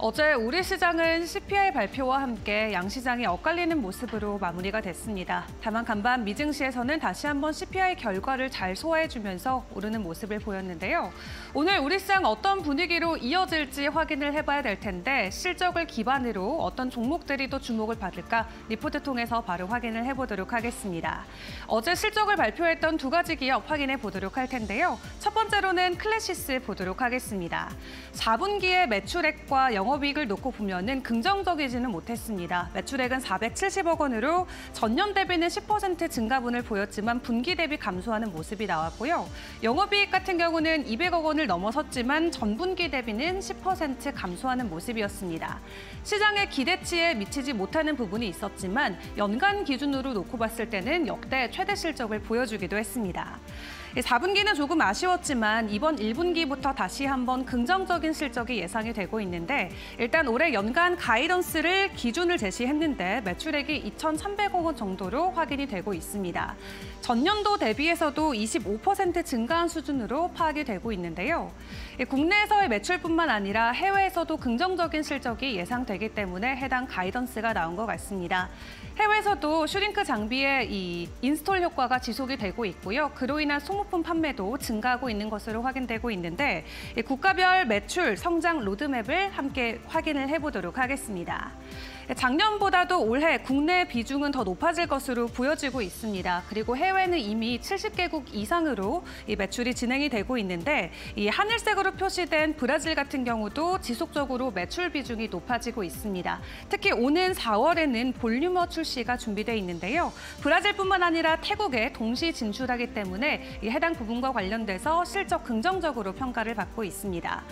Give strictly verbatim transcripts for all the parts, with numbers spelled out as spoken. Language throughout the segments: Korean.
어제 우리 시장은 씨피아이 발표와 함께 양시장이 엇갈리는 모습으로 마무리가 됐습니다. 다만 간밤 미증시에서는 다시 한번 씨피아이 결과를 잘 소화해주면서 오르는 모습을 보였는데요. 오늘 우리 시장 어떤 분위기로 이어질지 확인을 해봐야 될 텐데 실적을 기반으로 어떤 종목들이 또 주목을 받을까 리포트 통해서 바로 확인을 해보도록 하겠습니다. 어제 실적을 발표했던 두 가지 기업 확인해 보도록 할 텐데요. 첫 번째로는 클래시스 보도록 하겠습니다. 사 분기의 매출액과 영업 영업이익을 놓고 보면은 긍정적이지는 못했습니다. 매출액은 사백칠십억 원으로 전년 대비는 십 퍼센트 증가분을 보였지만 분기 대비 감소하는 모습이 나왔고요. 영업이익 같은 경우는 이백억 원을 넘어섰지만 전분기 대비는 십 퍼센트 감소하는 모습이었습니다. 시장의 기대치에 미치지 못하는 부분이 있었지만 연간 기준으로 놓고 봤을 때는 역대 최대 실적을 보여주기도 했습니다. 사 분기는 조금 아쉬웠지만 이번 일 분기부터 다시 한번 긍정적인 실적이 예상이 되고 있는데 일단 올해 연간 가이던스를 기준을 제시했는데 매출액이 이천삼백억 원 정도로 확인이 되고 있습니다. 전년도 대비해서도 이십오 퍼센트 증가한 수준으로 파악이 되고 있는데요. 국내에서의 매출뿐만 아니라 해외에서도 긍정적인 실적이 예상되기 때문에 해당 가이던스가 나온 것 같습니다. 해외에서도 슈링크 장비의 이 인스톨 효과가 지속이 되고 있고요. 그로 인한 소모품 판매도 증가하고 있는 것으로 확인되고 있는데 국가별 매출 성장 로드맵을 함께 확인을 해보도록 하겠습니다. 작년보다도 올해 국내 비중은 더 높아질 것으로 보여지고 있습니다. 그리고 해외는 이미 칠십 개국 이상으로 이 매출이 진행이 되고 있는데 이 하늘색으로 표시된 브라질 같은 경우도 지속적으로 매출 비중이 높아지고 있습니다. 특히 오는 사월에는 볼류머 출시가 준비되어 있는데요. 브라질뿐만 아니라 태국에 동시 진출하기 때문에 이 해당 부분과 관련돼서 실적 긍정적으로 평가를 받고 있습니다.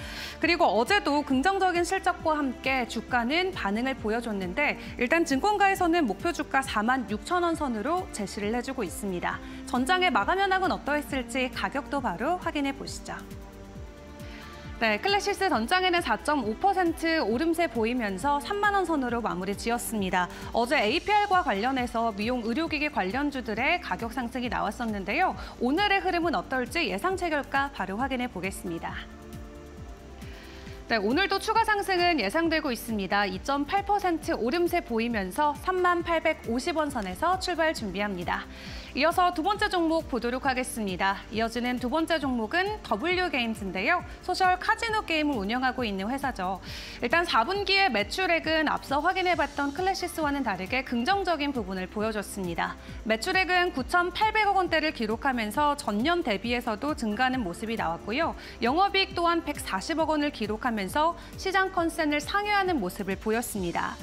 그리고 어제도 긍정적인 실적과 함께 주가는 반응을 보여줬는데 일단 증권가에서는 목표 주가 사만 육천 원 선으로 제시를 해주고 있습니다. 전장의 마감 현황은 어떠했을지 가격도 바로 확인해 보시죠. 네, 클래시스 전장에는 사 점 오 퍼센트 오름세 보이면서 삼만 원 선으로 마무리 지었습니다. 어제 에이피알과 관련해서 미용 의료기기 관련주들의 가격 상승이 나왔었는데요. 오늘의 흐름은 어떨지 예상치 결과 바로 확인해 보겠습니다. 네, 오늘도 추가 상승은 예상되고 있습니다. 이 점 팔 퍼센트 오름세 보이면서 삼만 팔백오십 원 선에서 출발 준비합니다. 이어서 두 번째 종목 보도록 하겠습니다. 이어지는 두 번째 종목은 더블유게임즈인데요. 소셜 카지노 게임을 운영하고 있는 회사죠. 일단 사 분기의 매출액은 앞서 확인해봤던 클래시스와는 다르게 긍정적인 부분을 보여줬습니다. 매출액은 구천팔백억 원대를 기록하면서 전년 대비해서도 증가하는 모습이 나왔고요. 영업이익 또한 백사십억 원을 기록하면서 시장 컨센을 상회하는 모습을 보였습니다.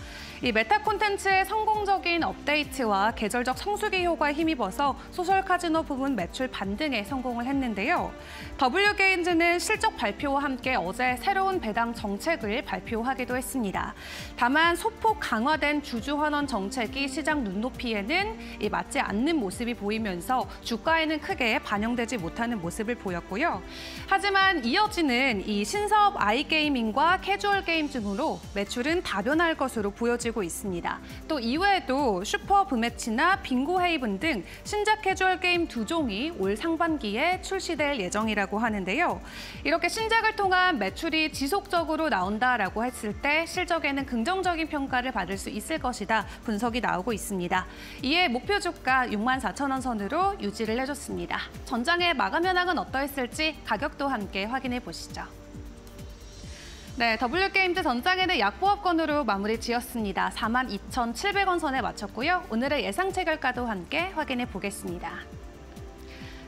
이 메타 콘텐츠의 성공적인 업데이트와 계절적 성수기 효과에 힘입어서 소셜 카지노 부문 매출 반등에 성공을 했는데요. 더블유게임즈는 실적 발표와 함께 어제 새로운 배당 정책을 발표하기도 했습니다. 다만 소폭 강화된 주주 환원 정책이 시장 눈높이에는 맞지 않는 모습이 보이면서 주가에는 크게 반영되지 못하는 모습을 보였고요. 하지만 이어지는 이 신사업 아이게이밍과 캐주얼 게임 등으로 매출은 다변화할 것으로 보여지고 있습니다. 또 이외에도 슈퍼 브매치나 빙고 헤이븐 등 신작 캐주얼 게임 두 종이 올 상반기에 출시될 예정이라고 하는데요. 이렇게 신작을 통한 매출이 지속적으로 나온다라고 했을 때 실적에는 긍정적인 평가를 받을 수 있을 것이다 분석이 나오고 있습니다. 이에 목표 주가 육만 사천 원 선으로 유지를 해줬습니다. 전장의 마감 현황은 어떠했을지 가격도 함께 확인해 보시죠. 네, 더블유게임즈 전장에는 약보합권으로 마무리 지었습니다. 사만 이천칠백 원 선에 마쳤고요. 오늘의 예상치 결과도 함께 확인해 보겠습니다.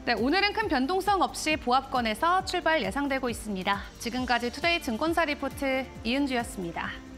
네, 오늘은 큰 변동성 없이 보합권에서 출발 예상되고 있습니다. 지금까지 투데이 증권사 리포트 이은주였습니다.